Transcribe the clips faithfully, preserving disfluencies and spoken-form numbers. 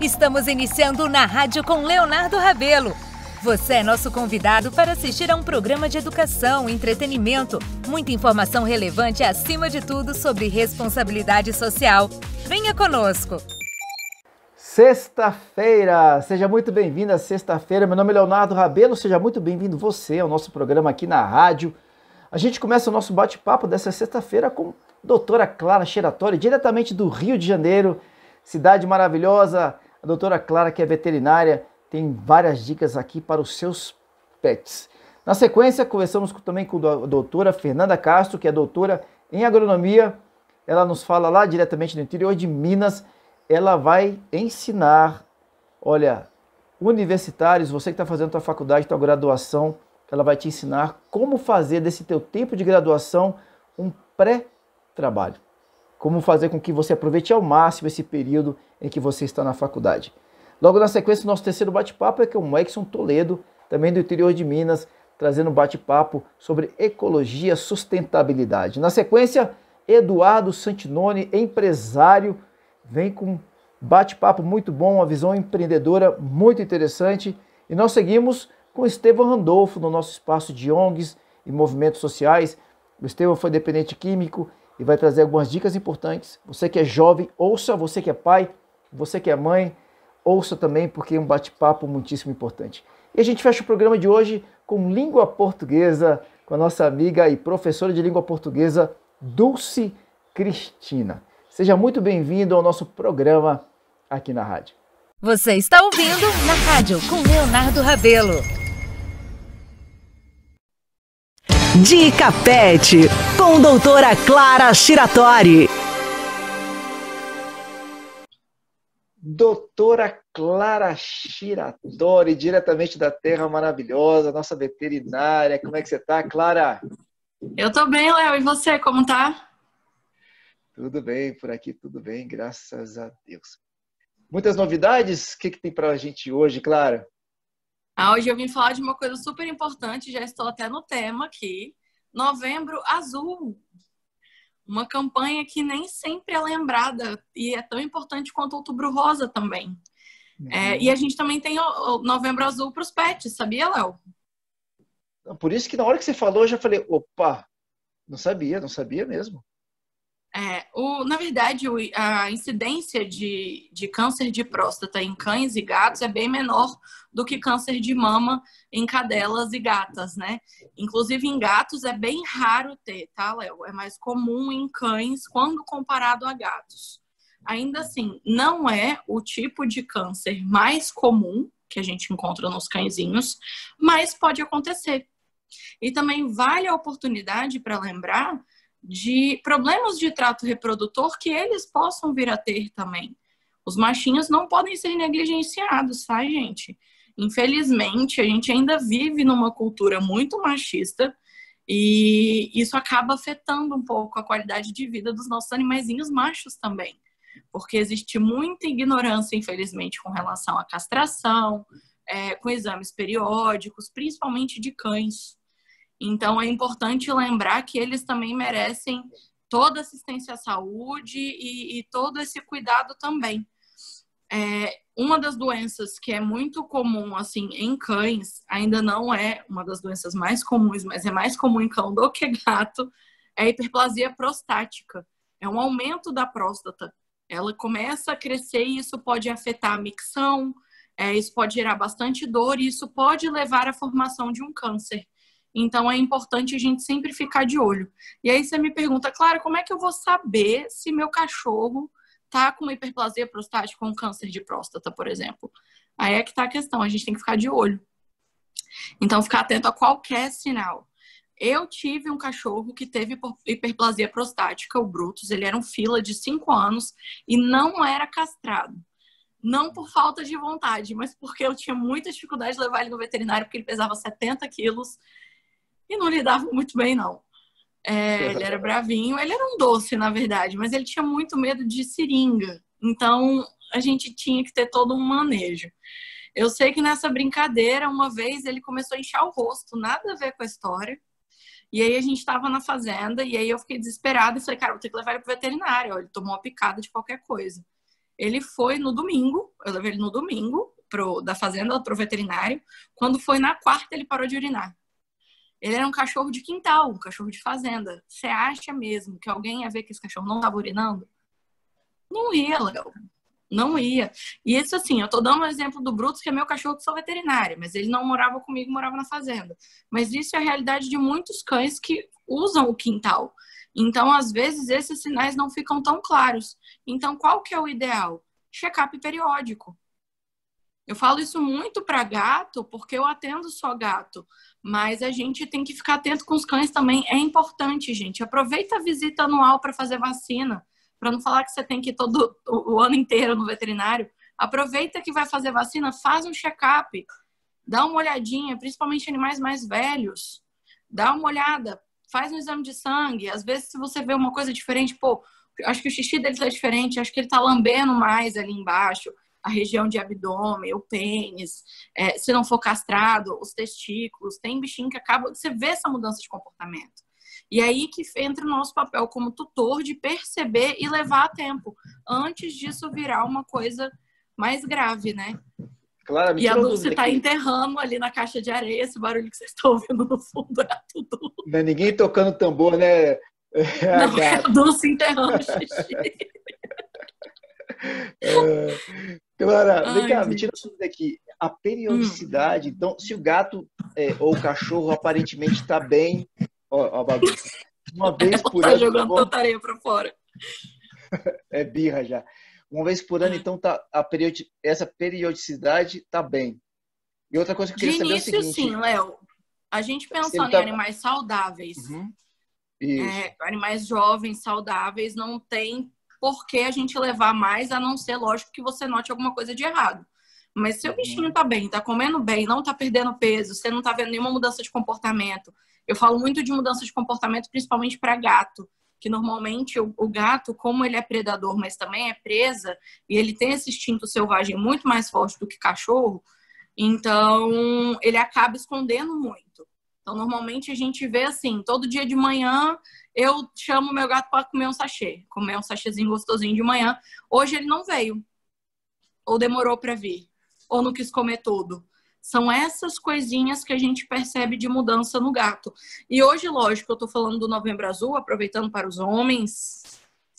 Estamos iniciando Na Rádio com Leonardo Rabelo. Você é nosso convidado para assistir a um programa de educação, entretenimento, muita informação relevante e, acima de tudo, sobre responsabilidade social. Venha conosco! Sexta-feira! Seja muito bem-vindo à sexta-feira. Meu nome é Leonardo Rabelo. Seja muito bem-vindo você ao nosso programa aqui na rádio. A gente começa o nosso bate-papo dessa sexta-feira com a doutora Clara Shiratori, diretamente do Rio de Janeiro, cidade maravilhosa. A doutora Clara, que é veterinária, tem várias dicas aqui para os seus pets. Na sequência, conversamos também com a doutora Fernanda Castro, que é doutora em agronomia. Ela nos fala lá diretamente do interior de Minas. Ela vai ensinar, olha, universitários, você que está fazendo tua faculdade, tua graduação, ela vai te ensinar como fazer desse teu tempo de graduação um pré-trabalho. Como fazer com que você aproveite ao máximo esse período em que você está na faculdade. Logo na sequência, nosso terceiro bate-papo é com o Edson Toledo, também do interior de Minas, trazendo um bate-papo sobre ecologia e sustentabilidade. Na sequência, Eduardo Santinoni, empresário, vem com um bate-papo muito bom, uma visão empreendedora muito interessante. E nós seguimos com o Estêvão Randolfo no nosso espaço de O N Gs e movimentos sociais. O Estêvão foi dependente químico e vai trazer algumas dicas importantes. Você que é jovem, ouça. Você que é pai, você que é mãe, ouça também, porque é um bate-papo muitíssimo importante. E a gente fecha o programa de hoje com língua portuguesa, com a nossa amiga e professora de língua portuguesa, Dulce Cristina. Seja muito bem-vindo ao nosso programa aqui na rádio. Você está ouvindo Na Rádio com Leonardo Rabelo. Dica Pet, com doutora Clara Shiratori. Doutora Clara Shiratori, diretamente da Terra Maravilhosa, nossa veterinária. Como é que você tá, Clara? Eu tô bem, Léo. E você, como tá? Tudo bem, por aqui tudo bem, graças a Deus. Muitas novidades? O que, que tem pra gente hoje, Clara? Ah, hoje eu vim falar de uma coisa super importante, já estou até no tema aqui. Novembro Azul. Uma campanha que nem sempre é lembrada e é tão importante quanto Outubro Rosa também. Uhum. É, e a gente também tem o Novembro Azul para os pets, sabia, Léo? Por isso que na hora que você falou, eu já falei, opa, não sabia, não sabia mesmo. É, o, na verdade, o, a incidência de, de câncer de próstata em cães e gatos é bem menor do que câncer de mama em cadelas e gatas, né? Inclusive em gatos é bem raro ter, tá, Léo? É mais comum em cães quando comparado a gatos. Ainda assim, não é o tipo de câncer mais comum que a gente encontra nos cãezinhos, mas pode acontecer. E também vale a oportunidade para lembrar de problemas de trato reprodutor que eles possam vir a ter também. Os machinhos não podem ser negligenciados, tá, gente? Infelizmente, a gente ainda vive numa cultura muito machista e isso acaba afetando um pouco a qualidade de vida dos nossos animaizinhos machos também, porque existe muita ignorância, infelizmente, com relação à castração, é, com exames periódicos, principalmente de cães. Então, é importante lembrar que eles também merecem toda assistência à saúde e, e todo esse cuidado também. É, uma das doenças que é muito comum, assim, em cães, ainda não é uma das doenças mais comuns, mas é mais comum em cão do que gato, é a hiperplasia prostática. É um aumento da próstata. Ela começa a crescer e isso pode afetar a micção, é, isso pode gerar bastante dor e isso pode levar à formação de um câncer. Então, é importante a gente sempre ficar de olho. E aí você me pergunta, Clara, como é que eu vou saber se meu cachorro tá com hiperplasia prostática ou um câncer de próstata, por exemplo? Aí é que tá a questão, a gente tem que ficar de olho. Então, ficar atento a qualquer sinal. Eu tive um cachorro que teve hiperplasia prostática, o Brutus, ele era um fila de cinco anos e não era castrado. Não por falta de vontade, mas porque eu tinha muita dificuldade de levar ele no veterinário, porque ele pesava setenta quilos. E não lidava muito bem, não. É, ele era bravinho. Ele era um doce, na verdade. Mas ele tinha muito medo de seringa. Então, a gente tinha que ter todo um manejo. Eu sei que nessa brincadeira, uma vez, ele começou a inchar o rosto. Nada a ver com a história. E aí, a gente estava na fazenda. E aí, eu fiquei desesperada. E falei, cara, vou ter que levar ele pro veterinário. Ele tomou uma picada de qualquer coisa. Ele foi no domingo. eu levei ele no domingo pro, da fazenda pro veterinário. Quando foi na quarta, ele parou de urinar. Ele era um cachorro de quintal, um cachorro de fazenda. Você acha mesmo que alguém ia ver que esse cachorro não estava urinando? Não ia, Léo. Não ia. E isso assim, eu tô dando um exemplo do Brutus, que é meu cachorro, que sou veterinária, mas ele não morava comigo, morava na fazenda. Mas isso é a realidade de muitos cães que usam o quintal. Então, às vezes, esses sinais não ficam tão claros. Então, qual que é o ideal? Check-up periódico. Eu falo isso muito para gato, porque eu atendo só gato. Mas a gente tem que ficar atento com os cães também. É importante, gente. Aproveita a visita anual para fazer vacina. Para não falar que você tem que ir todo o ano inteiro no veterinário, aproveita que vai fazer vacina, faz um check-up, dá uma olhadinha, principalmente em animais mais velhos, dá uma olhada, faz um exame de sangue. Às vezes, se você vê uma coisa diferente, pô, acho que o xixi dele tá diferente, acho que ele tá lambendo mais ali embaixo, a região de abdômen, o pênis, é, se não for castrado, os testículos, tem bichinho que acaba, você vê essa mudança de comportamento. E aí que entra o nosso papel como tutor de perceber e levar a tempo, antes disso virar uma coisa mais grave, né? Clara, me e a Dulce está enterrando ali na caixa de areia, esse barulho que vocês estão ouvindo no fundo é tudo. Não é ninguém tocando tambor, né? É não, é a Dulce enterrando o xixi. é... Clara, vem cá, me tira isso daqui. A periodicidade, hum. então, se o gato é, ou o cachorro aparentemente está bem... Ó, ó, uma vez por tá ano. Jogando vou... tanta areia pra fora. É birra já. Uma vez por ano, então, tá a periodi... essa periodicidade tá bem. E outra coisa que eu queria saber é o seguinte. De início, sim, Léo. A gente pensando tá... em animais saudáveis, uhum. é, animais jovens, saudáveis, não tem por que a gente levar mais, a não ser, lógico, que você note alguma coisa de errado. Mas se o bichinho tá bem, tá comendo bem, não tá perdendo peso, você não tá vendo nenhuma mudança de comportamento. Eu falo muito de mudança de comportamento, principalmente para gato, que normalmente o, o gato, como ele é predador, mas também é presa, e ele tem esse instinto selvagem muito mais forte do que cachorro, então ele acaba escondendo muito. Então, normalmente a gente vê assim, todo dia de manhã eu chamo meu gato para comer um sachê, comer um sachêzinho gostosinho de manhã. Hoje ele não veio, ou demorou para vir, ou não quis comer tudo. São essas coisinhas que a gente percebe de mudança no gato. E hoje, lógico, eu tô falando do Novembro Azul, aproveitando para os homens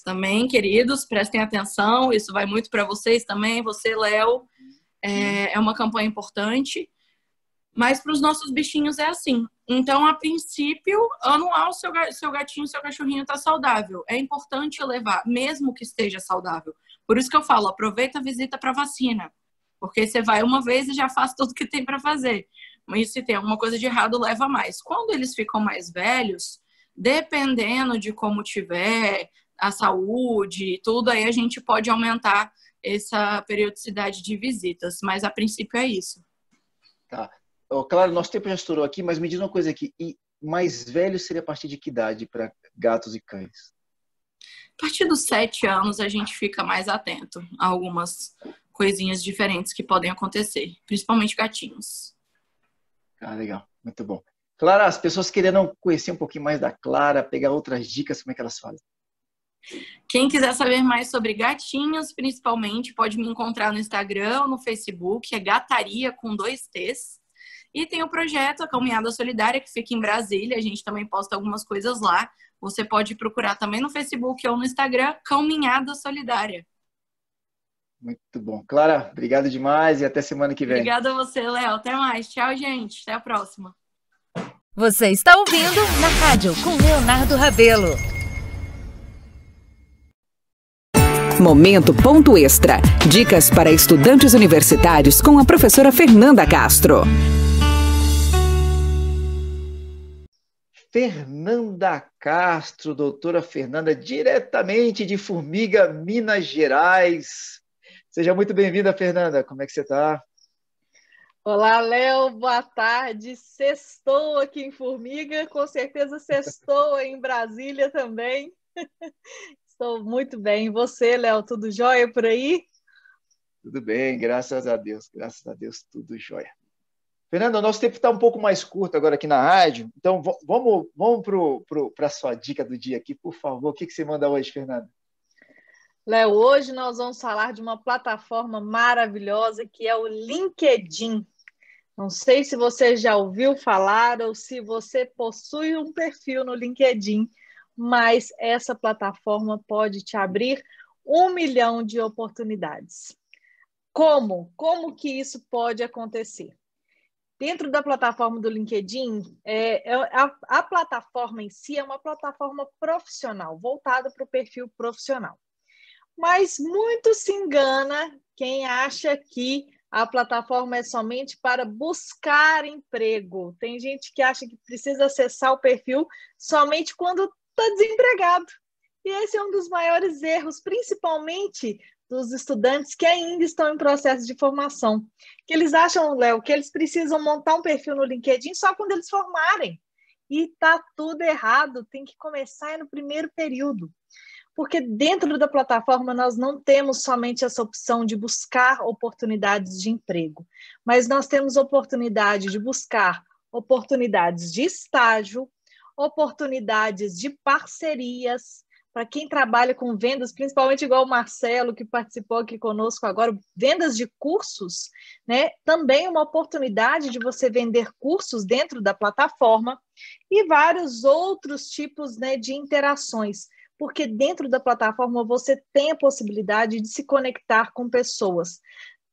também, queridos, prestem atenção, isso vai muito para vocês também, você, Léo, é, é uma campanha importante, mas para os nossos bichinhos é assim. Então, a princípio, anual, seu, seu gatinho, seu cachorrinho tá saudável. É importante levar, mesmo que esteja saudável. Por isso que eu falo, aproveita a visita para vacina. Porque você vai uma vez e já faz tudo que tem para fazer. Mas se tem alguma coisa de errado, leva mais. Quando eles ficam mais velhos, dependendo de como tiver, a saúde e tudo, aí a gente pode aumentar essa periodicidade de visitas. Mas a princípio é isso. Tá. Oh, claro, nosso tempo já estourou aqui, mas me diz uma coisa aqui. E mais velho seria a partir de que idade para gatos e cães? A partir dos sete anos a gente fica mais atento a algumas coisinhas diferentes que podem acontecer, principalmente gatinhos. Ah, legal. Muito bom. Clara, as pessoas querendo conhecer um pouquinho mais da Clara, pegar outras dicas, como é que elas fazem? Quem quiser saber mais sobre gatinhos, principalmente, pode me encontrar no Instagram ou no Facebook, é Gataria com dois T's. E tem o projeto, a Caminhada Solidária, que fica em Brasília, a gente também posta algumas coisas lá. Você pode procurar também no Facebook ou no Instagram, Caminhada Solidária. Muito bom. Clara, obrigado demais e até semana que vem. Obrigada a você, Léo. Até mais. Tchau, gente. Até a próxima. Você está ouvindo na rádio com Leonardo Rabelo. Momento Ponto Extra. Dicas para estudantes universitários com a professora Fernanda Castro. Fernanda Castro, doutora Fernanda, diretamente de Formiga, Minas Gerais. Seja muito bem-vinda, Fernanda. Como é que você está? Olá, Léo. Boa tarde. Sextou aqui em Formiga. Com certeza sextou em Brasília também. Estou muito bem. E você, Léo? Tudo jóia por aí? Tudo bem, graças a Deus. Graças a Deus, tudo jóia. Fernanda, o nosso tempo está um pouco mais curto agora aqui na rádio. Então, vamos, vamos para a sua dica do dia aqui, por favor. O que, que você manda hoje, Fernanda? Léo, hoje nós vamos falar de uma plataforma maravilhosa que é o LinkedIn. Não sei se você já ouviu falar ou se você possui um perfil no LinkedIn, mas essa plataforma pode te abrir um milhão de oportunidades. Como? Como que isso pode acontecer? Dentro da plataforma do LinkedIn, é, a, a plataforma em si é uma plataforma profissional, voltada para o perfil profissional. Mas muito se engana quem acha que a plataforma é somente para buscar emprego. Tem gente que acha que precisa acessar o perfil somente quando está desempregado. E esse é um dos maiores erros, principalmente dos estudantes que ainda estão em processo de formação. Que eles acham, Léo, que eles precisam montar um perfil no LinkedIn só quando eles formarem. E está tudo errado, tem que começar no primeiro período. Porque dentro da plataforma nós não temos somente essa opção de buscar oportunidades de emprego, mas nós temos oportunidade de buscar oportunidades de estágio, oportunidades de parcerias, para quem trabalha com vendas, principalmente igual o Marcelo, que participou aqui conosco agora, vendas de cursos, né? Também uma oportunidade de você vender cursos dentro da plataforma e vários outros tipos, né, de interações, porque dentro da plataforma você tem a possibilidade de se conectar com pessoas,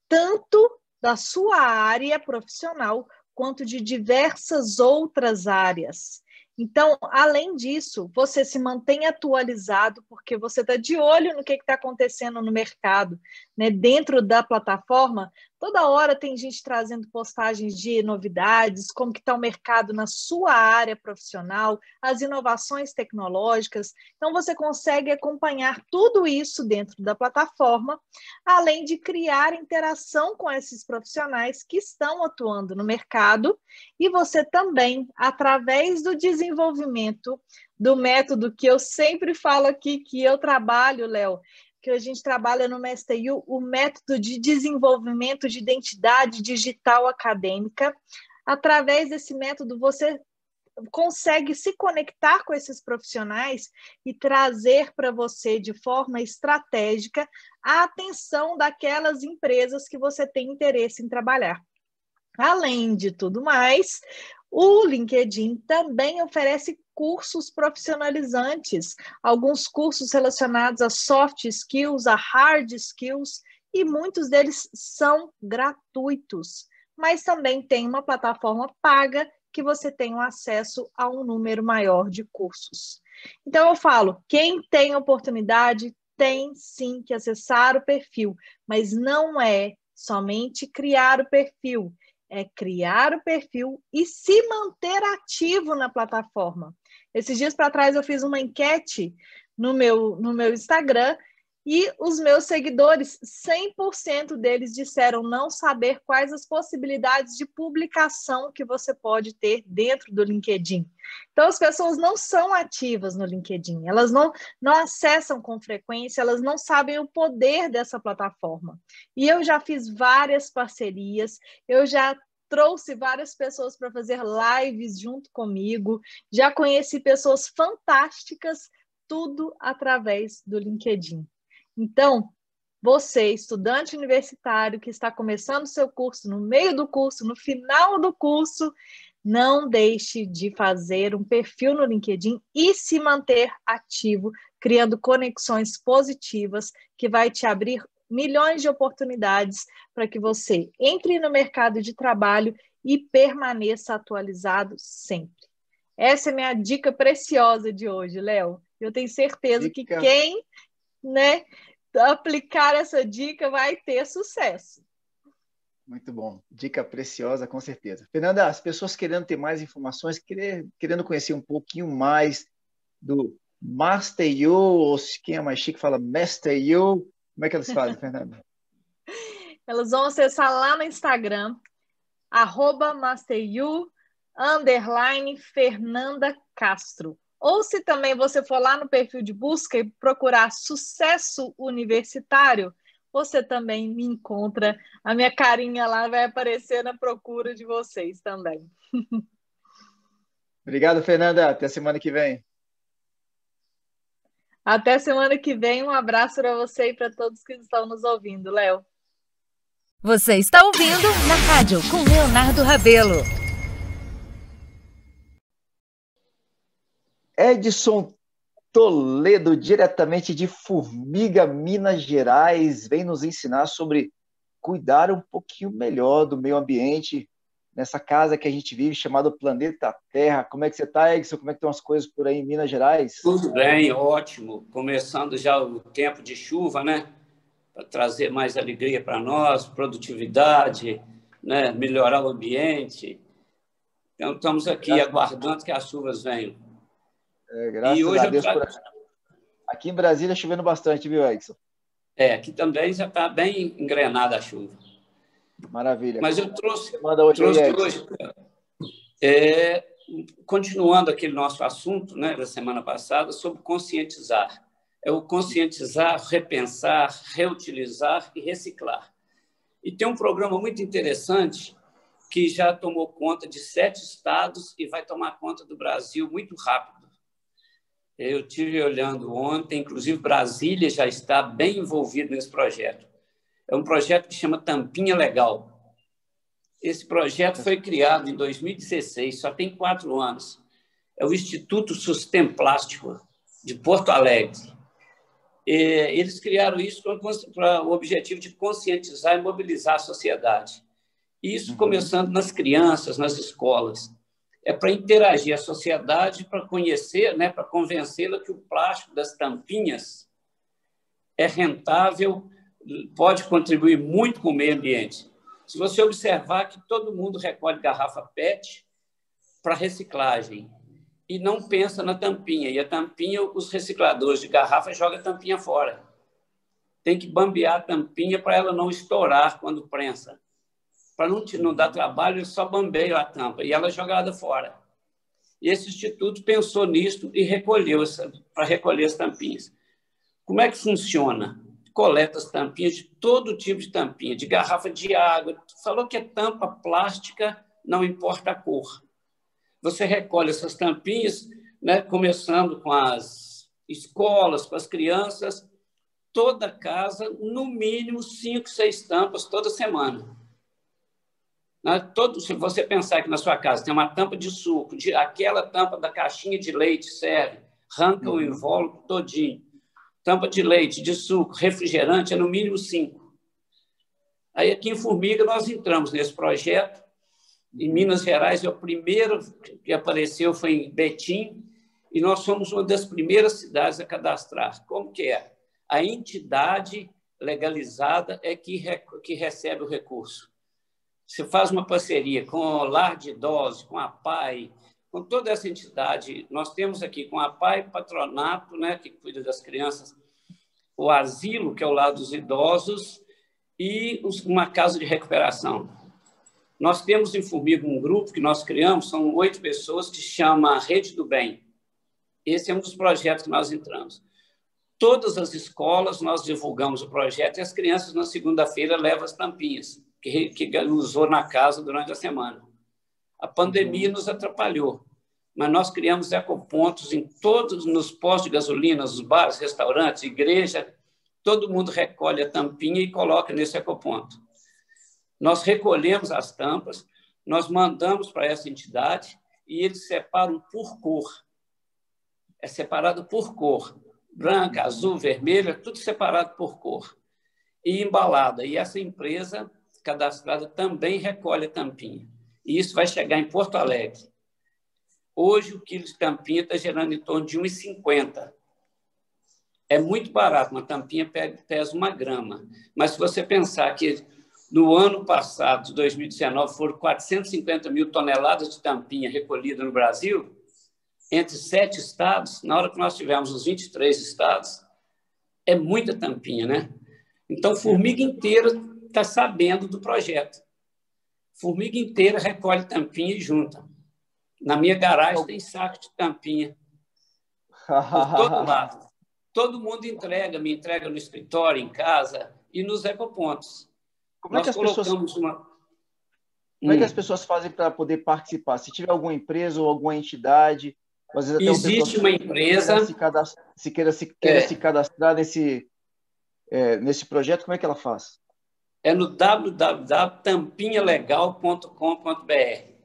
tanto da sua área profissional, quanto de diversas outras áreas. Então, além disso, você se mantém atualizado, porque você está de olho no que está acontecendo no mercado, né? Dentro da plataforma, toda hora tem gente trazendo postagens de novidades, como que está o mercado na sua área profissional, as inovações tecnológicas. Então, você consegue acompanhar tudo isso dentro da plataforma, além de criar interação com esses profissionais que estão atuando no mercado. E você também, através do desenvolvimento, desenvolvimento do método que eu sempre falo aqui, que eu trabalho, Léo, que a gente trabalha no MasterYou, o método de desenvolvimento de identidade digital acadêmica. Através desse método, você consegue se conectar com esses profissionais e trazer para você de forma estratégica a atenção daquelas empresas que você tem interesse em trabalhar. Além de tudo mais, o LinkedIn também oferece cursos profissionalizantes, alguns cursos relacionados a soft skills, a hard skills, e muitos deles são gratuitos. Mas também tem uma plataforma paga que você tem um acesso a um número maior de cursos. Então eu falo, quem tem oportunidade tem sim que acessar o perfil, mas não é somente criar o perfil. É criar o perfil e se manter ativo na plataforma. Esses dias para trás eu fiz uma enquete no meu, no meu Instagram e os meus seguidores, cem por cento deles disseram não saber quais as possibilidades de publicação que você pode ter dentro do LinkedIn. Então, as pessoas não são ativas no LinkedIn, elas não, não acessam com frequência, elas não sabem o poder dessa plataforma. E eu já fiz várias parcerias, eu já trouxe várias pessoas para fazer lives junto comigo, já conheci pessoas fantásticas, tudo através do LinkedIn. Então, você, estudante universitário que está começando seu curso, no meio do curso, no final do curso, não deixe de fazer um perfil no LinkedIn e se manter ativo, criando conexões positivas que vai te abrir milhões de oportunidades para que você entre no mercado de trabalho e permaneça atualizado sempre. Essa é minha dica preciosa de hoje, Léo. Eu tenho certeza que quem, né, aplicar essa dica vai ter sucesso. Muito bom. Dica preciosa, com certeza. Fernanda, as pessoas querendo ter mais informações, querendo conhecer um pouquinho mais do MasterYou, ou quem é mais chique fala MasterYou, como é que elas fazem, Fernanda? Elas vão acessar lá no Instagram, arroba MasterYou, underline Fernanda Castro. Ou se também você for lá no perfil de busca e procurar sucesso universitário, você também me encontra. A minha carinha lá vai aparecer na procura de vocês também. Obrigado, Fernanda. Até semana que vem. Até semana que vem, um abraço para você e para todos que estão nos ouvindo, Léo. Você está ouvindo na rádio com Leonardo Rabelo. Edson Toledo, diretamente de Formiga, Minas Gerais, vem nos ensinar sobre cuidar um pouquinho melhor do meio ambiente nessa casa que a gente vive, chamada Planeta Terra. Como é que você está, Edson? Como é que estão as coisas por aí em Minas Gerais? Tudo bem, ótimo. Começando já o tempo de chuva, né? Para trazer mais alegria para nós, produtividade, né? Melhorar o ambiente. Então, estamos aqui graças aguardando que as chuvas venham. É, graças e hoje a Deus eu... por aqui. Aqui em Brasília chovendo bastante, viu, Edson? É, aqui também já está bem engrenada a chuva. Maravilha. Mas eu trouxe, manda hoje, trouxe aí, hoje é, continuando aquele nosso assunto, né, da semana passada, sobre conscientizar. É o conscientizar, repensar, reutilizar e reciclar. E tem um programa muito interessante que já tomou conta de sete estados e vai tomar conta do Brasil muito rápido. Eu estive olhando ontem, inclusive Brasília já está bem envolvido nesse projeto. É um projeto que chama Tampinha Legal. Esse projeto foi criado em dois mil e dezesseis, só tem quatro anos. É o Instituto Sustemplástico de Porto Alegre. Eles criaram isso para o objetivo de conscientizar e mobilizar a sociedade. Isso começando nas crianças, nas escolas. É para interagir a sociedade, para conhecer, né, para convencê-la que o plástico das tampinhas é rentável, pode contribuir muito com o meio ambiente. Se você observar que todo mundo recolhe garrafa P E T para reciclagem, e não pensa na tampinha. E a tampinha, os recicladores de garrafa jogam a tampinha fora. Tem que bambear a tampinha para ela não estourar quando prensa. Para não, não dar trabalho, eu só bambeio a tampa e ela é jogada fora. E esse instituto pensou nisso e recolheu para recolher as tampinhas. Como é que funciona? Coleta as tampinhas de todo tipo de tampinha, de garrafa de água. Falou que é tampa plástica, não importa a cor. Você recolhe essas tampinhas, né, começando com as escolas, com as crianças, toda casa, no mínimo cinco, seis tampas toda semana. Né, todo, se você pensar que na sua casa tem uma tampa de suco, de, aquela tampa da caixinha de leite serve, arranca o invólucro todinho, tampa de leite, de suco, refrigerante, é no mínimo cinco. Aí aqui em Formiga nós entramos nesse projeto. Em Minas Gerais, o primeiro que apareceu foi em Betim, e nós somos uma das primeiras cidades a cadastrar. Como que é? A entidade legalizada é que, re... que recebe o recurso. Você faz uma parceria com o Lar de Idosos, com a P A I, com toda essa entidade. Nós temos aqui com a P A I, patronato, né, que cuida das crianças, o asilo, que é o Lar dos Idosos, e uma casa de recuperação. Nós temos em Formiga um grupo que nós criamos, são oito pessoas, que chama Rede do Bem. Esse é um dos projetos que nós entramos. Todas as escolas, nós divulgamos o projeto e as crianças, na segunda-feira, levam as tampinhas que, que usou na casa durante a semana. A pandemia nos atrapalhou, mas nós criamos ecopontos em todos, nos postos de gasolina, nos bares, restaurantes, igreja, todo mundo recolhe a tampinha e coloca nesse ecoponto. Nós recolhemos as tampas, nós mandamos para essa entidade e eles separam por cor. É separado por cor. Branca, azul, vermelha, tudo separado por cor. E embalada. E essa empresa cadastrada também recolhe a tampinha. E isso vai chegar em Porto Alegre. Hoje o quilo de tampinha está gerando em torno de um real e cinquenta centavos. É muito barato, uma tampinha pesa uma grama. Mas se você pensar que no ano passado, dois mil e dezenove, foram quatrocentas e cinquenta mil toneladas de tampinha recolhida no Brasil, entre sete estados, na hora que nós tivemos os vinte e três estados, é muita tampinha, né? Então, Formiga inteira está sabendo do projeto. Formiga inteira recolhe tampinha e junta. Na minha garagem tem saco de tampinha. Por todo lado. Todo mundo entrega, me entrega no escritório, em casa e nos ecopontos. Como é, que as pessoas... uma... como é que as pessoas fazem para poder participar? Se tiver alguma empresa ou alguma entidade Às vezes até existe uma empresa se queira se, se, queira, se, queira é. se cadastrar nesse, é, nesse projeto, como é que ela faz? É no w w w ponto tampinha legal ponto com ponto b r.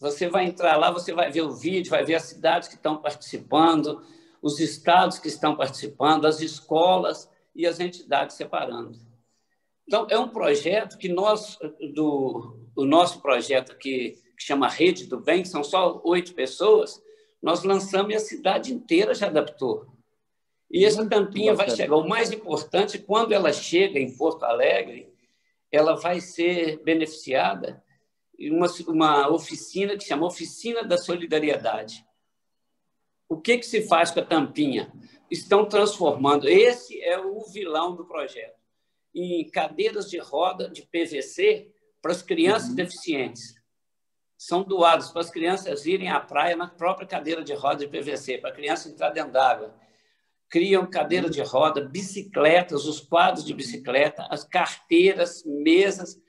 Você vai entrar lá, você vai ver o vídeo, vai ver as cidades que estão participando, os estados que estão participando, as escolas e as entidades separando. Então, é um projeto que nós, do, o nosso projeto aqui, que chama Rede do Bem, que são só oito pessoas, nós lançamos e a cidade inteira já adaptou. E essa tampinha vai chegar. O mais importante, quando ela chega em Porto Alegre, ela vai ser beneficiada em uma, uma oficina que chama Oficina da Solidariedade. O que, que se faz com a tampinha? Estão transformando, esse é o vilão do projeto, em cadeiras de roda de P V C para as crianças uhum. deficientes. São doados para as crianças irem à praia na própria cadeira de roda de P V C, para a criança entrar dentro d'água. Criam cadeira de roda, bicicletas, os quadros de bicicleta, as carteiras, mesas,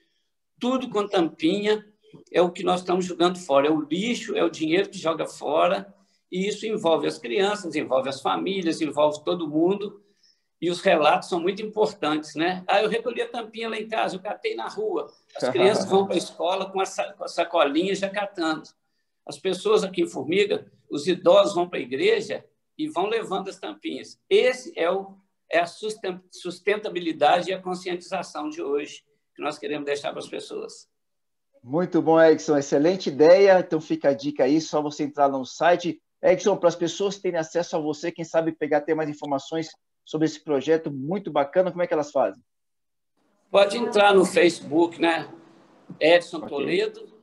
tudo com tampinha é o que nós estamos jogando fora. É o lixo, é o dinheiro que joga fora, e isso envolve as crianças, envolve as famílias, envolve todo mundo, e os relatos são muito importantes, né? Ah, eu recolhi a tampinha lá em casa, eu catei na rua. As crianças vão para a escola com a sacolinha já catando. As pessoas aqui em Formiga, os idosos vão para a igreja e vão levando as tampinhas. Esse é, o, é a sustentabilidade e a conscientização de hoje, que nós queremos deixar para as pessoas. Muito bom, Edson. Excelente ideia. Então, fica a dica aí, só você entrar no site. Edson, para as pessoas que terem acesso a você, quem sabe pegar, ter mais informações sobre esse projeto muito bacana, como é que elas fazem? Pode entrar no Facebook, né? Edson okay. Toledo,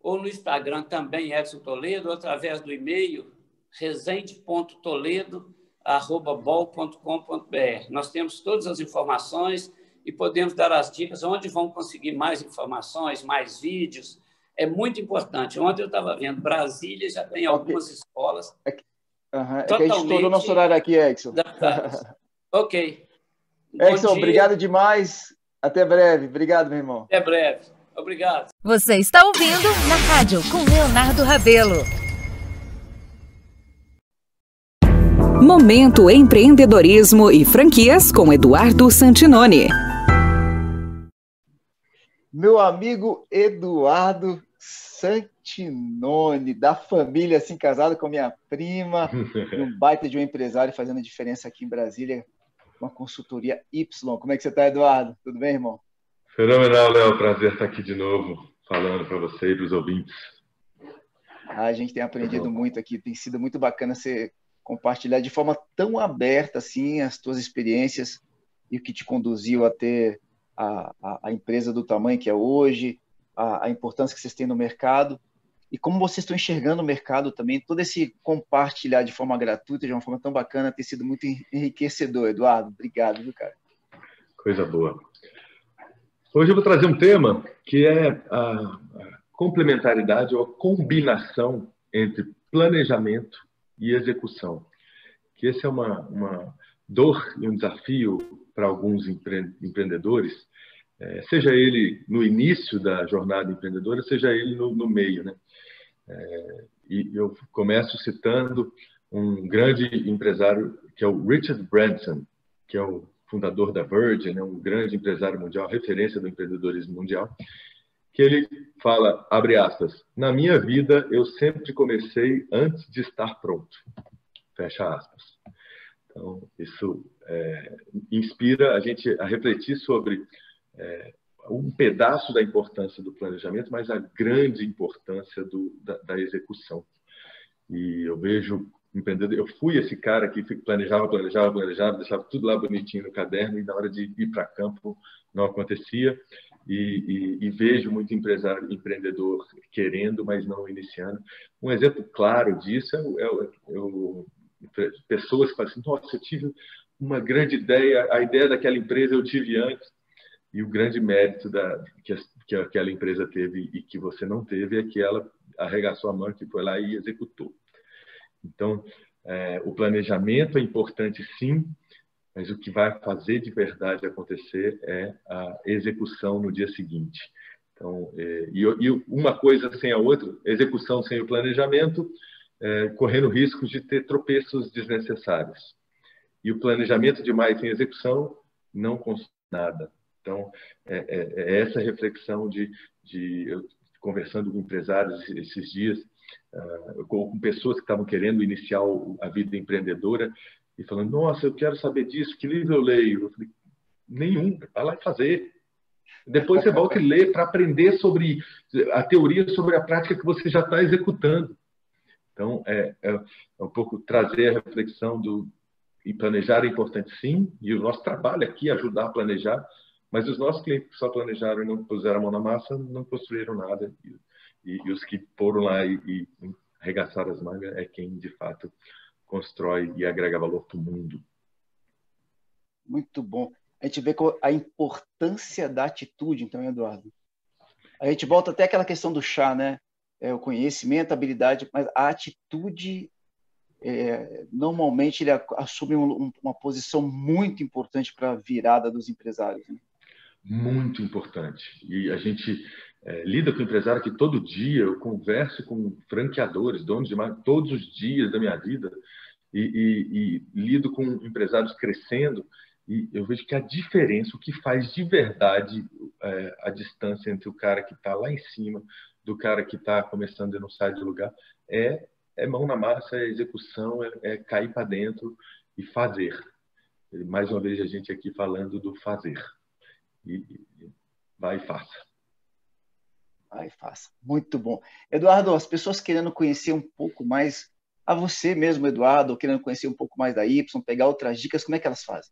ou no Instagram também, Edson Toledo, ou através do e-mail, resende ponto toledo arroba bol ponto com ponto b r. Nós temos todas as informações e podemos dar as dicas onde vão conseguir mais informações, mais vídeos. É muito importante. Ontem eu estava vendo, Brasília já tem algumas okay. escolas. É que, uhum. é que a gente estourou o nosso horário aqui, Edson. Ok. Edson, obrigado demais. Até breve. Obrigado, meu irmão. Até breve. Obrigado. Você está ouvindo na rádio com Leonardo Rabelo. Momento Empreendedorismo e Franquias com Eduardo Santinoni. Meu amigo Eduardo Santinoni, da família, assim, casado com minha prima, um baita de um empresário fazendo diferença aqui em Brasília, uma consultoria Y. Como é que você está, Eduardo? Tudo bem, irmão? Fenomenal, Léo. Prazer estar aqui de novo, falando para você e para os ouvintes. A gente tem aprendido Fenomenal. muito aqui, tem sido muito bacana ser... compartilhar de forma tão aberta assim as tuas experiências e o que te conduziu a ter a, a, a empresa do tamanho que é hoje, a, a importância que vocês têm no mercado e como vocês estão enxergando o mercado também, todo esse compartilhar de forma gratuita, de uma forma tão bacana, tem sido muito enriquecedor, Eduardo. Obrigado, viu, cara? Coisa boa. Hoje eu vou trazer um tema que é a complementaridade ou a combinação entre planejamento e execução, que esse é uma, uma dor e um desafio para alguns empreendedores, é, seja ele no início da jornada empreendedora, seja ele no, no meio, né? É, e eu começo citando um grande empresário, que é o Richard Branson, que é o fundador da Virgin, né? Um grande empresário mundial, referência do empreendedorismo mundial, que ele fala, abre aspas, na minha vida eu sempre comecei antes de estar pronto, fecha aspas. Então, isso é, inspira a gente a refletir sobre é, um pedaço da importância do planejamento, mas a grande importância do, da, da execução. E eu vejo, empreendedor, eu fui esse cara que planejava, planejava, planejava, deixava tudo lá bonitinho no caderno e na hora de ir para campo não acontecia. E, e, e vejo muito empresário, empreendedor querendo, mas não iniciando. Um exemplo claro disso é, o, é, o, é o, pessoas que falam assim, nossa, eu tive uma grande ideia, a ideia daquela empresa eu tive antes, e o grande mérito da, que, que aquela empresa teve e que você não teve é que ela arregaçou a mão, que foi lá e executou. Então, é, o planejamento é importante sim, mas o que vai fazer de verdade acontecer é a execução no dia seguinte. Então, e uma coisa sem a outra, execução sem o planejamento eh, correndo riscos de ter tropeços desnecessários. E o planejamento demais em execução não constrói nada. Então, é, é, é essa reflexão de, de eu, conversando com empresários esses dias, uh, com, com pessoas que estavam querendo iniciar o, a vida empreendedora e falando, nossa, eu quero saber disso, que livro eu leio? Eu falei, nenhum, vai lá fazer. Depois você volta e lê para aprender sobre a teoria, sobre a prática que você já está executando. Então, é, é, é um pouco trazer a reflexão do... E planejar é importante, sim, e o nosso trabalho aqui é ajudar a planejar, mas os nossos clientes que só planejaram e não puseram a mão na massa, não construíram nada. E, e, e os que foram lá e, e arregaçaram as mangas é quem, de fato, constrói e agrega valor para o mundo. Muito bom. A gente vê a importância da atitude, então, Eduardo. A gente volta até aquela questão do chá, né? É, o conhecimento, a habilidade, mas a atitude... É, normalmente ele assume um, uma posição muito importante para a virada dos empresários. Né? Muito importante. E a gente é, lida com o empresário que todo dia eu converso com franqueadores, donos de marca, todos os dias da minha vida, e, e, e lido com empresários crescendo, e eu vejo que a diferença, o que faz de verdade é, a distância entre o cara que está lá em cima do cara que está começando e não sai de lugar, é É mão na massa, é execução, é, é cair para dentro e fazer. Mais uma vez a gente aqui falando do fazer. E, e, vai e faça. Vai e faça. Muito bom. Eduardo, as pessoas querendo conhecer um pouco mais a você mesmo, Eduardo, querendo conhecer um pouco mais da Y, pegar outras dicas, como é que elas fazem?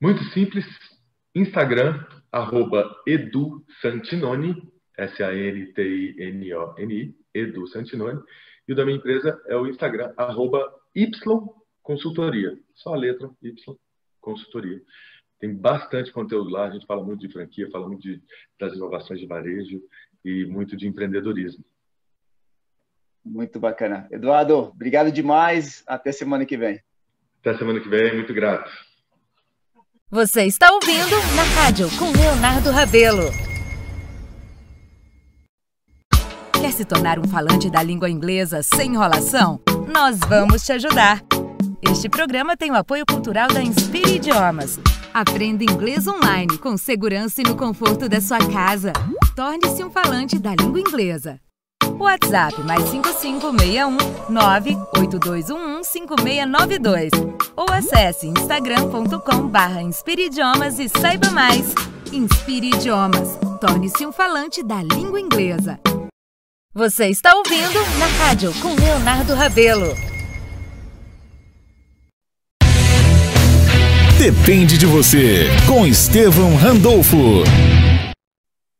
Muito simples. Instagram, arroba Edu Santinoni, S A N T I N O N I, Edu Santinoni. E o da minha empresa é o Instagram, arroba Y Consultoria. Só a letra Y Consultoria. Tem bastante conteúdo lá, a gente fala muito de franquia, fala muito de, das inovações de varejo e muito de empreendedorismo. Muito bacana. Eduardo, obrigado demais. Até semana que vem. Até semana que vem, muito grato. Você está ouvindo na rádio com Leonardo Rabelo. Quer se tornar um falante da língua inglesa sem enrolação? Nós vamos te ajudar! Este programa tem o apoio cultural da Inspira Idiomas. Aprenda inglês online, com segurança e no conforto da sua casa. Torne-se um falante da língua inglesa. WhatsApp mais cinco cinco seis um nove oito dois um um cinco seis nove dois ou acesse instagram.com barra Inspira Idiomas e saiba mais. Inspira Idiomas. Torne-se um falante da língua inglesa. Você está ouvindo na rádio com Leonardo Rabelo. Depende de você, com Estêvão Randolfo.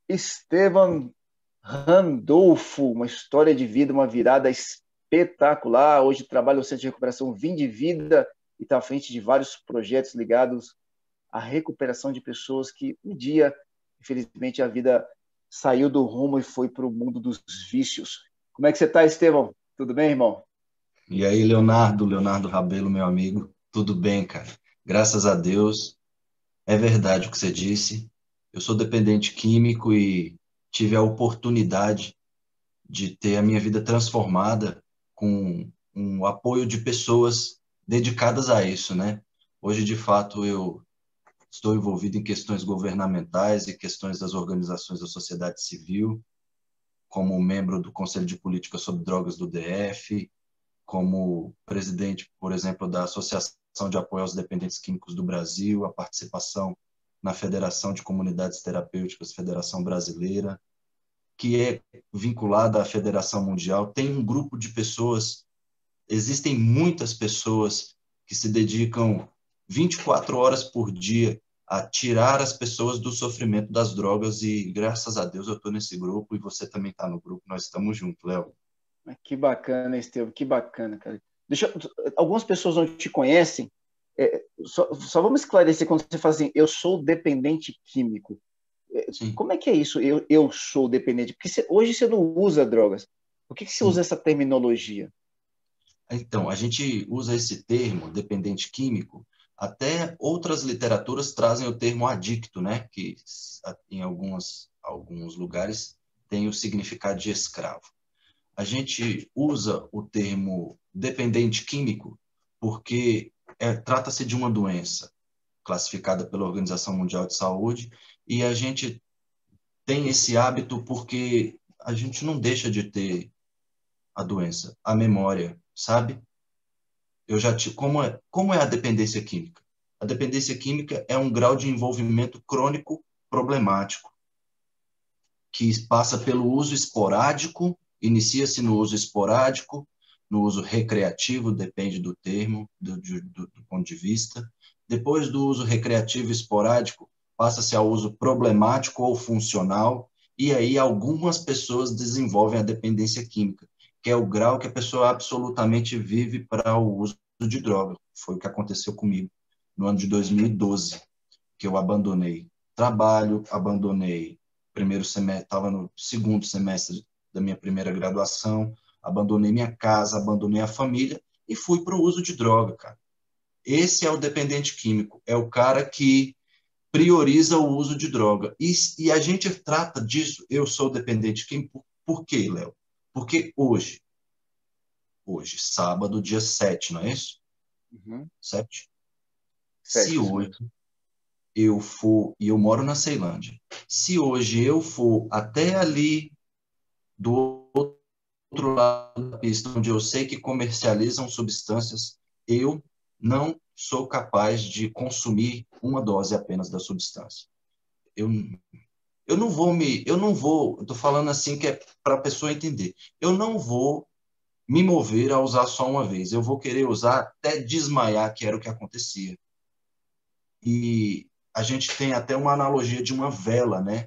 Estêvão Randolfo, uma história de vida, uma virada espetacular. Hoje trabalha no Centro de Recuperação Vinde Vida e está à frente de vários projetos ligados à recuperação de pessoas que um dia, infelizmente, a vida... saiu do rumo e foi para o mundo dos vícios. Como é que você está, Estêvão? Tudo bem, irmão? E aí, Leonardo, Leonardo Rabelo, meu amigo. Tudo bem, cara. Graças a Deus. É verdade o que você disse. Eu sou dependente químico e tive a oportunidade de ter a minha vida transformada com um apoio de pessoas dedicadas a isso, né? Hoje, de fato, eu... estou envolvido em questões governamentais e questões das organizações da sociedade civil, como membro do Conselho de Política sobre Drogas do D F, como presidente, por exemplo, da Associação de Apoio aos Dependentes Químicos do Brasil, a participação na Federação de Comunidades Terapêuticas, Federação Brasileira, que é vinculada à Federação Mundial. Tem um grupo de pessoas, existem muitas pessoas que se dedicam vinte e quatro horas por dia a tirar as pessoas do sofrimento das drogas e, graças a Deus, eu estou nesse grupo e você também está no grupo. Nós estamos juntos, Léo. Que bacana, Estêvão, que bacana, cara. Deixa, algumas pessoas não te conhecem, é, só, só vamos esclarecer quando você fala assim, eu sou dependente químico. Sim. Como é que é isso, eu, eu sou dependente? Porque você, hoje você não usa drogas. Por que, que você Sim. usa essa terminologia? Então, a gente usa esse termo, dependente químico. Até outras literaturas trazem o termo adicto, né? Que em algumas, alguns lugares tem o significado de escravo. a gente usa o termo dependente químico porque é, trata-se de uma doença classificada pela Organização Mundial de Saúde, e a gente tem esse hábito porque a gente não deixa de ter a doença, a memória, sabe? Eu já te, como, é, como é a dependência química? A dependência química é um grau de envolvimento crônico problemático, que passa pelo uso esporádico, inicia-se no uso esporádico, no uso recreativo, depende do termo, do, do, do ponto de vista. Depois do uso recreativo esporádico, passa-se ao uso problemático ou funcional, e aí algumas pessoas desenvolvem a dependência química, que é o grau que a pessoa absolutamente vive para o uso de droga. Foi o que aconteceu comigo no ano de dois mil e doze, que eu abandonei trabalho, abandonei primeiro semestre, estava no segundo semestre da minha primeira graduação, abandonei minha casa, abandonei a família e fui para o uso de droga, cara. Esse é o dependente químico, é o cara que prioriza o uso de droga. E, e a gente trata disso, eu sou dependente químico, por quê, Léo? Porque hoje, hoje, sábado, dia sete, não é isso? Uhum. sete? sete? Se hoje eu for, e eu moro na Ceilândia, se hoje eu for até ali do outro lado da pista, onde eu sei que comercializam substâncias, eu não sou capaz de consumir uma dose apenas da substância. Eu, eu não vou me... Eu não vou... Estou falando assim que é para a pessoa entender. Eu não vou me mover a usar só uma vez. Eu vou querer usar até desmaiar, que era o que acontecia. E a gente tem até uma analogia de uma vela, né?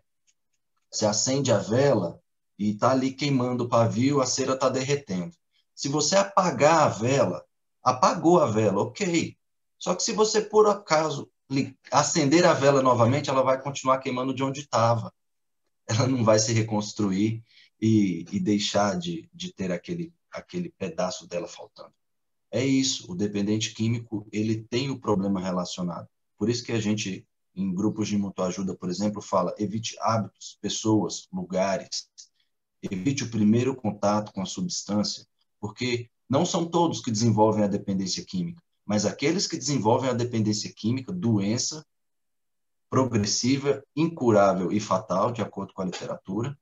Você acende a vela e está ali queimando o pavio, a cera está derretendo. Se você apagar a vela, apagou a vela, ok. Só que se você, por acaso, acender a vela novamente, ela vai continuar queimando de onde estava. Ela não vai se reconstruir e, e deixar de, de ter aquele, aquele pedaço dela faltando. É isso, o dependente químico, ele tem o problema relacionado. Por isso que a gente, em grupos de mutuajuda, por exemplo, fala, evite hábitos, pessoas, lugares. Evite o primeiro contato com a substância, porque... Não são todos que desenvolvem a dependência química, mas aqueles que desenvolvem a dependência química, doença progressiva, incurável e fatal, de acordo com a literatura,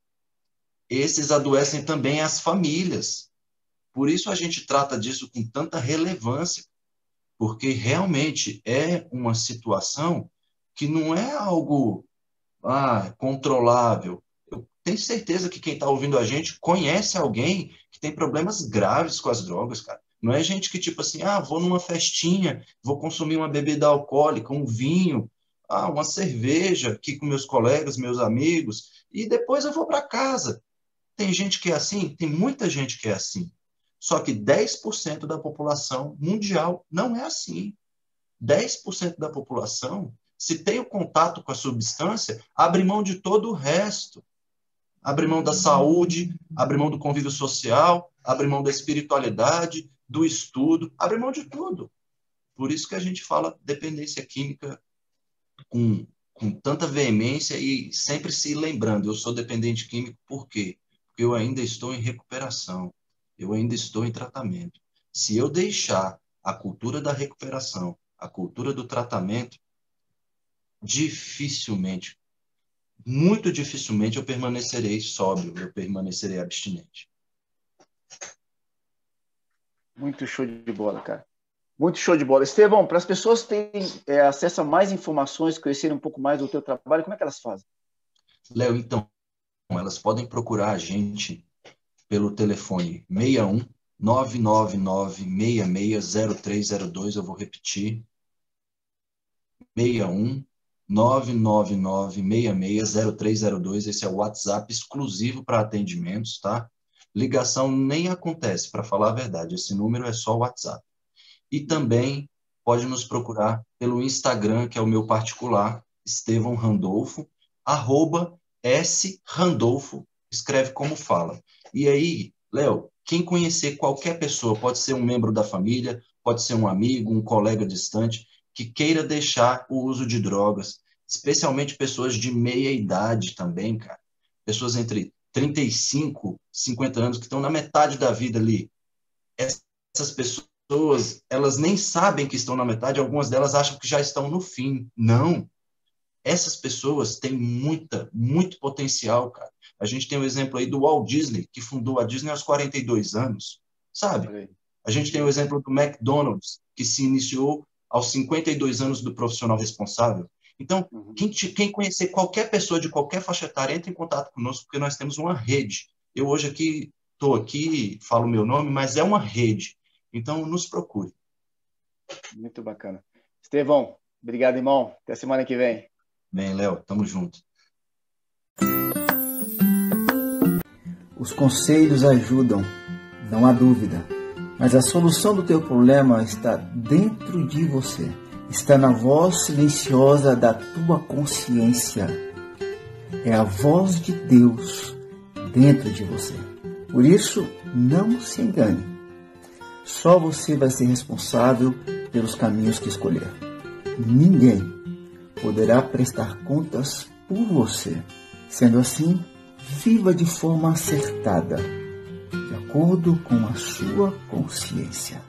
esses adoecem também as famílias. Por isso a gente trata disso com tanta relevância, porque realmente é uma situação que não é algo ah, controlável. Eu tenho certeza que quem está ouvindo a gente conhece alguém que tem problemas graves com as drogas, cara. Não é gente que, tipo assim, ah, vou numa festinha, vou consumir uma bebida alcoólica, um vinho, ah, uma cerveja aqui com meus colegas, meus amigos, e depois eu vou para casa. Tem gente que é assim? Tem muita gente que é assim. Só que dez por cento da população mundial não é assim. dez por cento da população, se tem o contato com a substância, abre mão de todo o resto. Abre mão da saúde, abre mão do convívio social, abre mão da espiritualidade, do estudo, abre mão de tudo. Por isso que a gente fala dependência química com, com tanta veemência e sempre se lembrando, eu sou dependente químico por quê? Porque eu ainda estou em recuperação, eu ainda estou em tratamento. Se eu deixar a cultura da recuperação, a cultura do tratamento, dificilmente, muito dificilmente eu permanecerei sóbrio, eu permanecerei abstinente. Muito show de bola, cara. Muito show de bola. Estêvão, para as pessoas terem é, acesso a mais informações, conhecerem um pouco mais do teu trabalho, como é que elas fazem? Léo, então, elas podem procurar a gente pelo telefone seis um, nove nove nove, seis seis zero três zero dois, eu vou repetir, seis um, nove nove nove, seis seis zero três zero dois, esse é o WhatsApp exclusivo para atendimentos, tá? Ligação nem acontece, para falar a verdade, esse número é só o WhatsApp. E também pode nos procurar pelo Instagram, que é o meu particular, Estêvão Randolfo, arroba S Randolfo, escreve como fala. E aí, Léo, quem conhecer qualquer pessoa, pode ser um membro da família, pode ser um amigo, um colega distante, que queira deixar o uso de drogas, especialmente pessoas de meia idade também, cara. Pessoas entre trinta e cinco, cinquenta anos, que estão na metade da vida ali. Essas pessoas, elas nem sabem que estão na metade, algumas delas acham que já estão no fim. Não. Essas pessoas têm muita, muito potencial, cara. A gente tem o exemplo aí do Walt Disney, que fundou a Disney aos quarenta e dois anos, sabe? A gente tem o exemplo do McDonald's, que se iniciou aos cinquenta e dois anos do profissional responsável. Então, quem, te, quem conhecer qualquer pessoa de qualquer faixa etária, entre em contato conosco, porque nós temos uma rede. Eu hoje aqui, estou aqui, falo o meu nome, mas é uma rede. Então, nos procure. Muito bacana. Estêvão, obrigado, irmão. Até semana que vem. Bem, Léo, tamo junto. Os conselhos ajudam, não há dúvida. Mas a solução do teu problema está dentro de você. Está na voz silenciosa da tua consciência. É a voz de Deus dentro de você. Por isso, não se engane. Só você vai ser responsável pelos caminhos que escolher. Ninguém poderá prestar contas por você. Sendo assim, viva de forma acertada, de acordo com a sua consciência.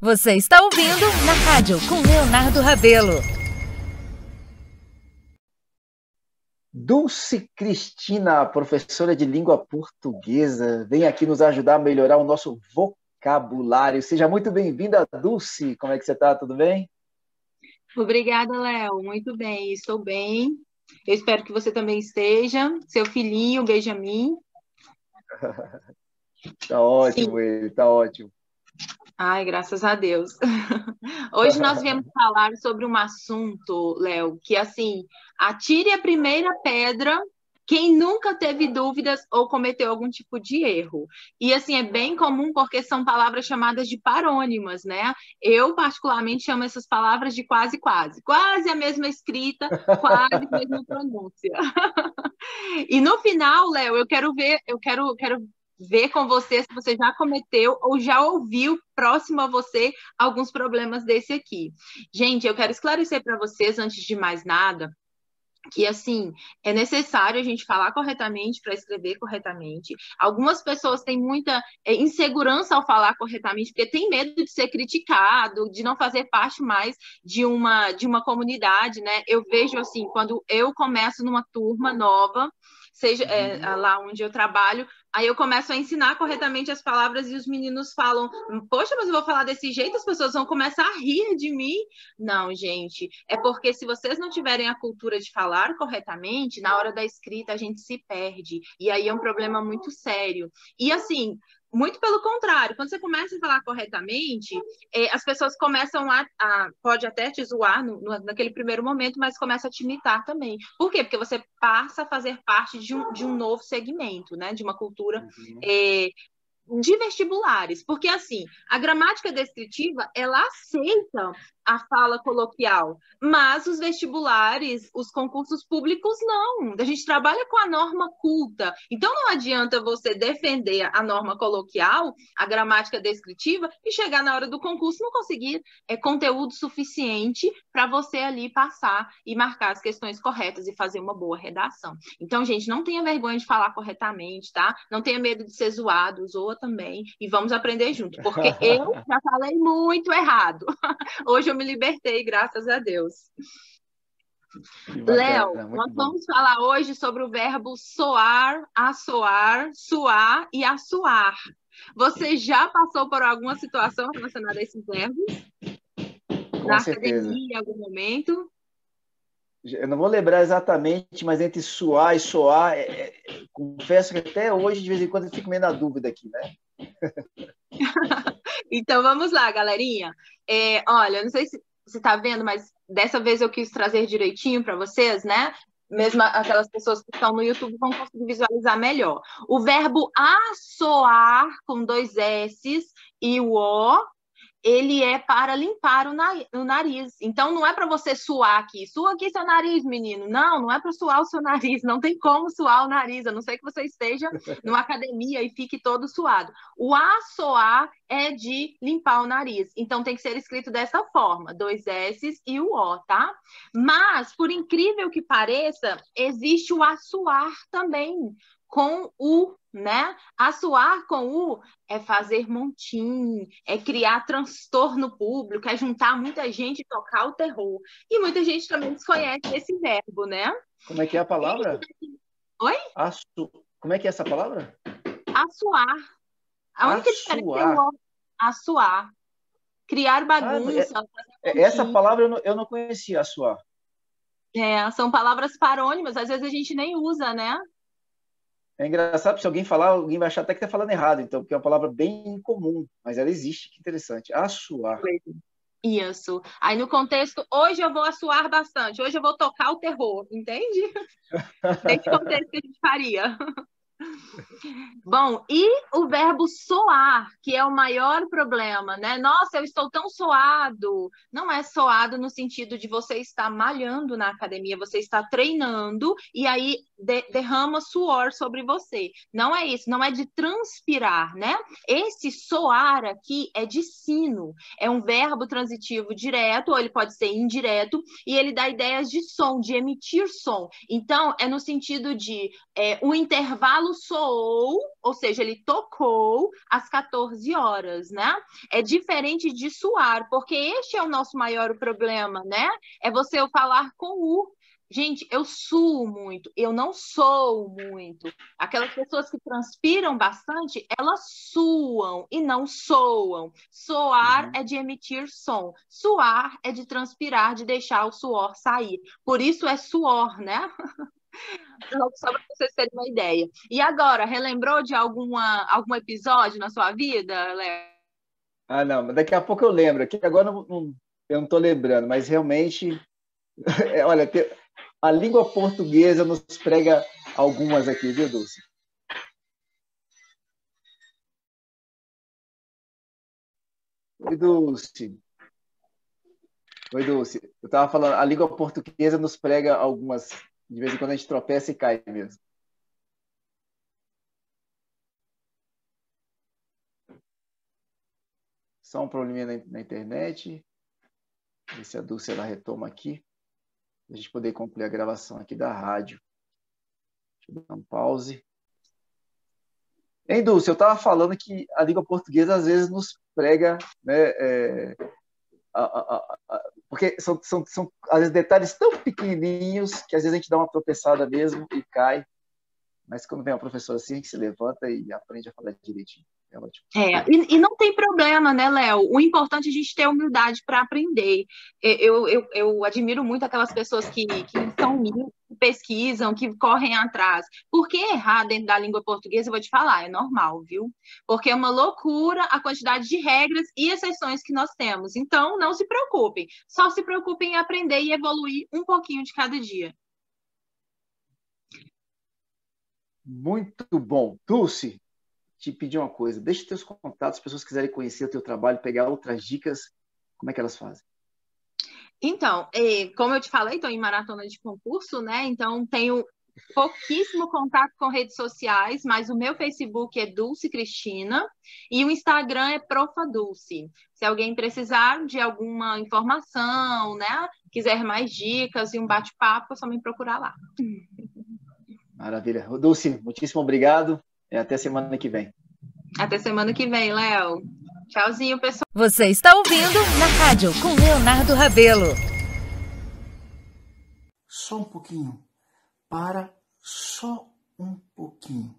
Você está ouvindo na rádio com Leonardo Rabelo. Dulce Cristina, professora de língua portuguesa, vem aqui nos ajudar a melhorar o nosso vocabulário. Seja muito bem-vinda, Dulce. Como é que você está? Tudo bem? Obrigada, Léo. Muito bem. Estou bem. Eu espero que você também esteja. Seu filhinho, Benjamin. Tá ótimo, sim. Ele, tá ótimo. Ai, graças a Deus. Hoje nós viemos falar sobre um assunto, Léo, que assim, atire a primeira pedra quem nunca teve dúvidas ou cometeu algum tipo de erro. E assim, é bem comum porque são palavras chamadas de parônimas, né? Eu, particularmente, chamo essas palavras de quase, quase. Quase a mesma escrita, quase a mesma pronúncia. E no final, Léo, eu quero ver, eu quero... quero... ver com você se você já cometeu ou já ouviu próximo a você alguns problemas desse aqui. Gente, eu quero esclarecer para vocês, antes de mais nada, que, assim, é necessário a gente falar corretamente para escrever corretamente. Algumas pessoas têm muita insegurança ao falar corretamente, porque tem medo de ser criticado, de não fazer parte mais de uma, de uma comunidade, né? Eu vejo, assim, quando eu começo numa turma nova, seja é, lá onde eu trabalho, aí eu começo a ensinar corretamente as palavras e os meninos falam, poxa, mas eu vou falar desse jeito, as pessoas vão começar a rir de mim. Não, gente, é porque se vocês não tiverem a cultura de falar corretamente, na hora da escrita a gente se perde, e aí é um problema muito sério. E assim, muito pelo contrário, quando você começa a falar corretamente, eh, as pessoas começam a, a... Pode até te zoar no, no, naquele primeiro momento, mas começa a te imitar também. Por quê? Porque você passa a fazer parte de um, de um novo segmento, né? De uma cultura... Uhum. Eh, de vestibulares, porque assim, a gramática descritiva, ela aceita a fala coloquial, mas os vestibulares, os concursos públicos, não. A gente trabalha com a norma culta, então não adianta você defender a norma coloquial, a gramática descritiva, e chegar na hora do concurso não conseguir é, conteúdo suficiente para você ali passar e marcar as questões corretas e fazer uma boa redação. Então, gente, não tenha vergonha de falar corretamente, tá? Não tenha medo de ser zoado, zoa também, e vamos aprender junto, porque eu já falei muito errado. Hoje eu me libertei, graças a Deus. Léo, nós bom. vamos falar hoje sobre o verbo soar, assoar, suar e assoar. Você já passou por alguma situação relacionada a esses verbos? Com Na certeza. academia, em algum momento? Eu não vou lembrar exatamente, mas entre suar e soar, é, é, confesso que até hoje, de vez em quando, eu fico meio na dúvida aqui, né? Então, vamos lá, galerinha. É, olha, não sei se você está vendo, mas dessa vez eu quis trazer direitinho para vocês, né? Mesmo aquelas pessoas que estão no YouTube vão conseguir visualizar melhor. O verbo assoar, com dois S's e o O, ele é para limpar o nariz. Então, não é para você suar aqui. Sua aqui seu nariz, menino. Não, não é para suar o seu nariz. Não tem como suar o nariz, a não ser que você esteja numa academia e fique todo suado. O assoar é de limpar o nariz. Então, tem que ser escrito dessa forma. Dois S's e o O, tá? Mas, por incrível que pareça, existe o assoar também, com o, né? Assoar com o é fazer montim, é criar transtorno público, é juntar muita gente e tocar o terror. E muita gente também desconhece esse verbo, né? Como é que é a palavra? Oi? Assu... Como é que é essa palavra? Assoar. A única diferença é o assoar. Criar bagunça. Ah, é... Essa palavra eu não, eu não conhecia, assoar. É, são palavras parônimas, às vezes a gente nem usa, né? É engraçado, se alguém falar, alguém vai achar até que está falando errado, então, porque é uma palavra bem incomum, mas ela existe, que interessante. Assoar. Isso. Aí no contexto, hoje eu vou assoar bastante, hoje eu vou tocar o terror, entende? Nesse contexto que a gente faria. Bom, e o verbo soar, que é o maior problema, né? Nossa, eu estou tão soado. Não é soado no sentido de você estar malhando na academia, você está treinando e aí de derrama suor sobre você. Não é isso, não é de transpirar, né? Esse soar aqui é de sino, é um verbo transitivo direto, ou ele pode ser indireto, e ele dá ideias de som, de emitir som. Então, é no sentido de é, o intervalo soou, ou seja, ele tocou às quatorze horas, né? É diferente de suar, porque este é o nosso maior problema, né? É você falar com o... Gente, eu suo muito, eu não sou muito. Aquelas pessoas que transpiram bastante, elas suam e não soam. Soar uhum. é de emitir som. Suar é de transpirar, de deixar o suor sair. Por isso é suor, né? Só para vocês terem uma ideia. E agora, relembrou de alguma, algum episódio na sua vida, Léo? Ah, não, mas daqui a pouco eu lembro. Aqui agora não, não, eu não estou lembrando, mas realmente, olha, a língua portuguesa nos prega algumas aqui, viu, Dulce? Oi, Dulce. Oi, Dulce. Eu estava falando, a língua portuguesa nos prega algumas. De vez em quando a gente tropeça e cai mesmo. Só um probleminha na, na internet. Ver se a Dulce ela retoma aqui. Para a gente poder concluir a gravação aqui da rádio. Deixa eu dar um pause. Hein, Dulce? Eu estava falando que a língua portuguesa às vezes nos prega, né, é, a, a, a, porque são, são, são, às vezes, detalhes tão pequenininhos que, às vezes, a gente dá uma tropeçada mesmo e cai. Mas quando vem uma professora assim, a gente se levanta e aprende a falar direitinho. É ótimo. É, e, e não tem problema, né, Léo? O importante é a gente ter humildade para aprender. Eu, eu, eu admiro muito aquelas pessoas que, que são humildes, que pesquisam, que correm atrás. Porque errar dentro da língua portuguesa, eu vou te falar, é normal, viu? Porque é uma loucura a quantidade de regras e exceções que nós temos. Então, não se preocupem. Só se preocupem em aprender e evoluir um pouquinho de cada dia. Muito bom. Dulce, te pedi uma coisa. Deixa os teus contatos, se as pessoas quiserem conhecer o teu trabalho, pegar outras dicas, como é que elas fazem? Então, como eu te falei, estou em maratona de concurso, né? Então, tenho pouquíssimo contato com redes sociais, mas o meu Facebook é Dulce Cristina e o Instagram é Profa Dulce. Se alguém precisar de alguma informação, né? Quiser mais dicas e um bate-papo, é só me procurar lá. Maravilha. Dulce, muitíssimo obrigado. E até semana que vem. Até semana que vem, Léo. Tchauzinho, pessoal. Você está ouvindo na rádio com Leonardo Rabelo. Só um pouquinho. Para só um pouquinho.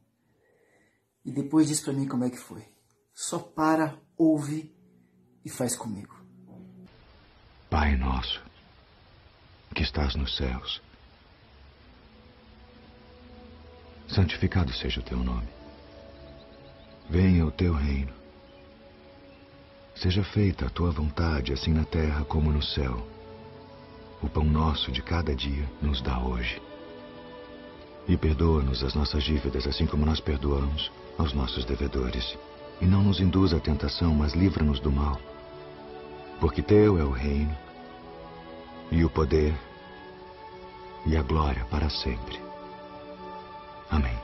E depois diz para mim como é que foi. Só para, ouve e faz comigo. Pai nosso, que estás nos céus, santificado seja o teu nome. Venha o teu reino. Seja feita a tua vontade, assim na terra como no céu. O pão nosso de cada dia nos dá hoje. E perdoa-nos as nossas dívidas, assim como nós perdoamos aos nossos devedores. E não nos induza à tentação, mas livra-nos do mal. porque teu é o reino, e o poder, e a glória para sempre. Amém.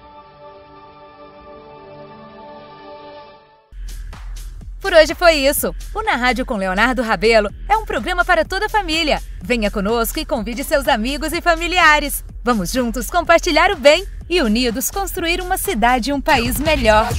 Por hoje foi isso. O Na Rádio com Leonardo Rabelo é um programa para toda a família. Venha conosco e convide seus amigos e familiares. Vamos juntos compartilhar o bem e unidos construir uma cidade e um país melhor.